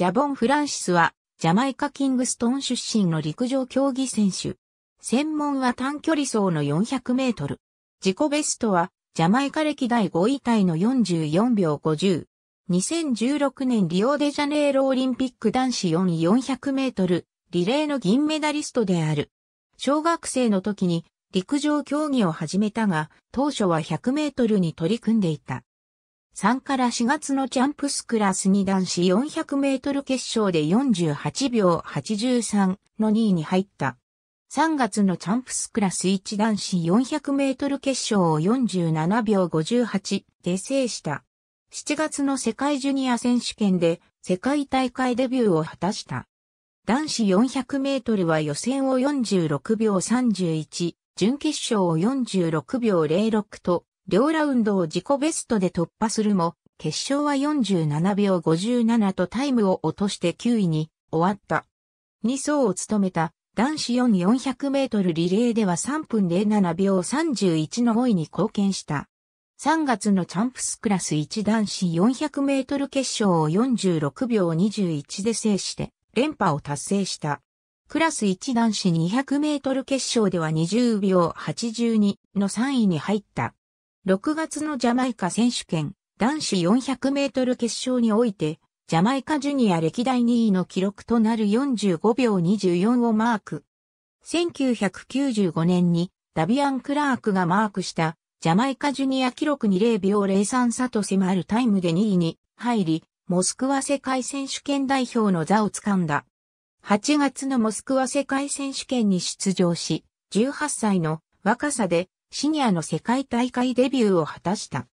ジャボン・フランシスは、ジャマイカ・キングストン出身の陸上競技選手。専門は短距離走の400メートル。自己ベストは、ジャマイカ歴代5位タイの44秒50。2016年リオデジャネイロオリンピック男子4位400メートル、リレーの銀メダリストである。小学生の時に陸上競技を始めたが、当初は100メートルに取り組んでいた。3から4月のチャンプスクラスに男子400メートル決勝で48秒83の2位に入った。3月のチャンプスクラス1男子400メートル決勝を47秒58で制した。7月の世界ジュニア選手権で世界大会デビューを果たした。男子400メートルは予選を46秒31、準決勝を46秒06と、両ラウンドを自己ベストで突破するも、決勝は47秒57とタイムを落として9位に終わった。2走を務めた。男子400メートルリレーでは3分07秒31の5位に貢献した。3月のチャンプスクラス1男子400メートル決勝を46秒21で制して連覇を達成した。クラス1男子200メートル決勝では20秒82の3位に入った。6月のジャマイカ選手権男子400メートル決勝において、ジャマイカジュニア歴代2位の記録となる45秒24をマーク。1995年にダビアン・クラークがマークしたジャマイカジュニア記録に0秒03差と迫るタイムで2位に入り、モスクワ世界選手権代表の座を掴んだ。8月のモスクワ世界選手権に出場し、18歳の若さでシニアの世界大会デビューを果たした。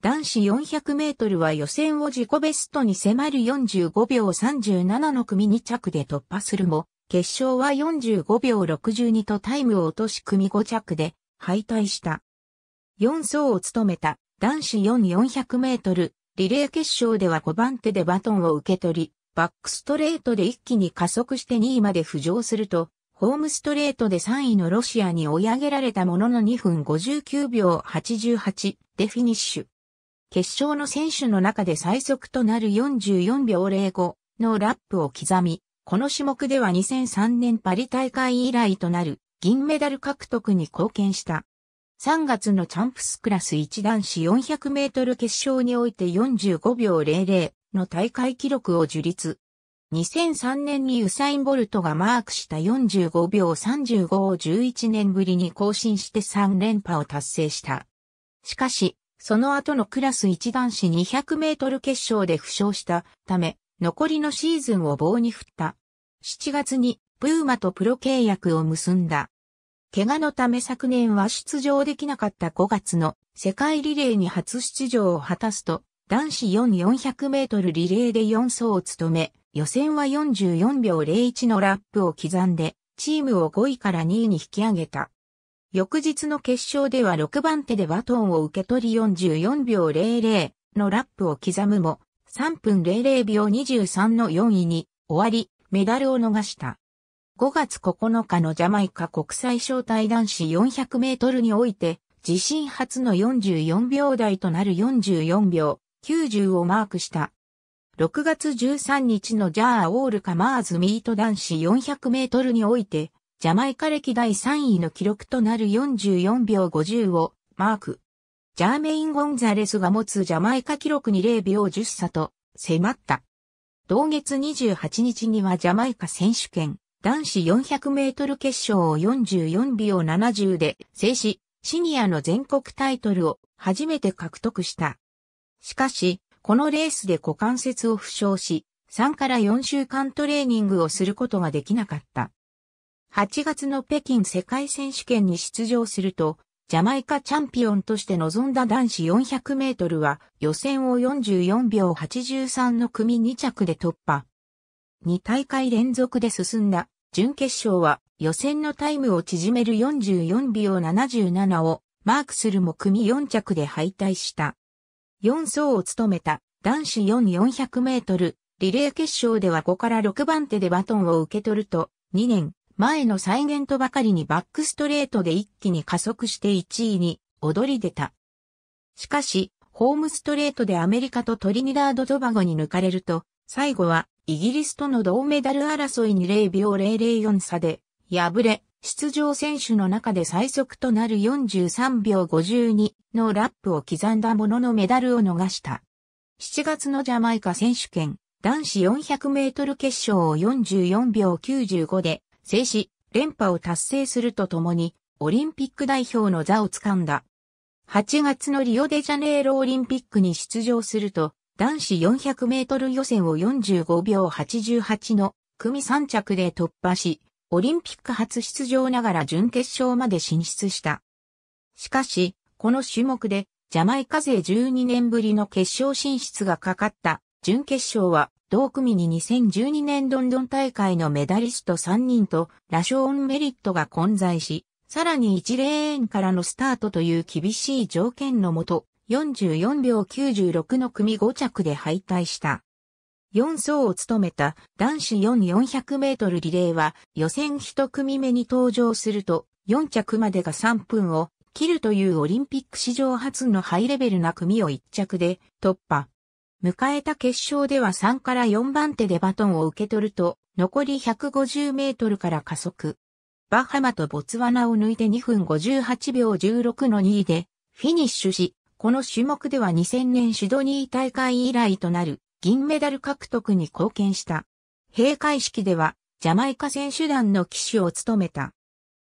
男子400メートルは予選を自己ベストに迫る45秒37の組2着で突破するも、決勝は45秒62とタイムを落とし組5着で敗退した。4走を務めた男子400メートルリレー決勝では5番手でバトンを受け取り、バックストレートで一気に加速して2位まで浮上すると、ホームストレートで3位のロシアに追い上げられたものの2分59秒88でフィニッシュ。決勝の選手の中で最速となる44秒05のラップを刻み、この種目では2003年パリ大会以来となる銀メダル獲得に貢献した。3月のチャンプスクラス1男子400メートル決勝において45秒00の大会記録を樹立。2003年にウサイン・ボルトがマークした45秒35を11年ぶりに更新して3連覇を達成した。しかし、その後のクラス1男子200メートル決勝で負傷したため、残りのシーズンを棒に振った。7月にプーマとプロ契約を結んだ。怪我のため昨年は出場できなかった5月の世界リレーに初出場を果たすと、男子400メートルリレーで4走を務め、予選は44秒01のラップを刻んで、チームを5位から2位に引き上げた。翌日の決勝では6番手でバトンを受け取り44秒00のラップを刻むも3分00秒23の4位に終わりメダルを逃した。5月9日のジャマイカ国際招待男子400メートルにおいて自身初の44秒台となる44秒90をマークした。6月13日のジャー・オール・カマーズ・ミート男子400メートルにおいてジャマイカ歴代3位の記録となる44秒50をマーク。ジャーメイン・ゴンザレスが持つジャマイカ記録に0秒10差と迫った。同月28日にはジャマイカ選手権男子400メートル決勝を44秒70で制し、シニアの全国タイトルを初めて獲得した。しかし、このレースで股関節を負傷し、3から4週間トレーニングをすることができなかった。8月の北京世界選手権に出場すると、ジャマイカチャンピオンとして臨んだ男子400メートルは予選を44秒83の組2着で突破。2大会連続で進んだ準決勝は予選のタイムを縮める44秒77をマークするも組4着で敗退した。4走を務めた男子400メートルリレー決勝では5から6番手でバトンを受け取ると2年前の再現とばかりにバックストレートで一気に加速して1位に躍り出た。しかし、ホームストレートでアメリカとトリニダード・トバゴに抜かれると、最後はイギリスとの銅メダル争いに0秒004差で敗れ、出場選手の中で最速となる43秒52のラップを刻んだもののメダルを逃した。7月のジャマイカ選手権男子400メートル決勝を44秒95で制し、連覇を達成するとともにオリンピック代表の座を掴んだ。8月のリオデジャネイロオリンピックに出場すると、男子400メートル予選を45秒88の組3着で突破し、オリンピック初出場ながら準決勝まで進出した。しかし、この種目でジャマイカ勢12年ぶりの決勝進出がかかった準決勝は、同組に2012年ロンドン大会のメダリスト3人とラショーン・メリットが混在し、さらに1レーンからのスタートという厳しい条件のもと、44秒96の組5着で敗退した。4走を務めた男子400メートルリレーは予選1組目に登場すると4着までが3分を切るというオリンピック史上初のハイレベルな組を1着で突破。迎えた決勝では3から4番手でバトンを受け取ると残り150メートルから加速。バハマとボツワナを抜いて2分58秒16の2位でフィニッシュし、この種目では2000年シドニー大会以来となる銀メダル獲得に貢献した。閉会式ではジャマイカ選手団の旗手を務めた。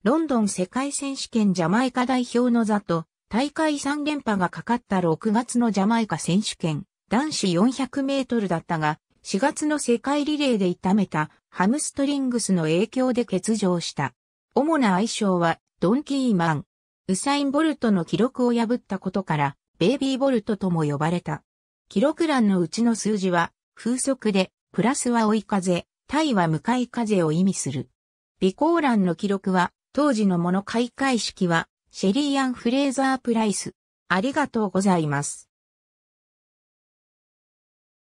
ロンドン世界選手権ジャマイカ代表の座と大会3連覇がかかった6月のジャマイカ選手権男子400メートルだったが4月の世界リレーで痛めたハムストリングスの影響で欠場した。主な愛称はドンキーマン。ウサイン・ボルトの記録を破ったことからベイビーボルトとも呼ばれた。記録欄のうちの数字は、風速で、プラスは追い風、対は向かい風を意味する。備考欄の記録は、当時のもの開会式は、シェリーアン・フレイザー・プライス。ありがとうございます。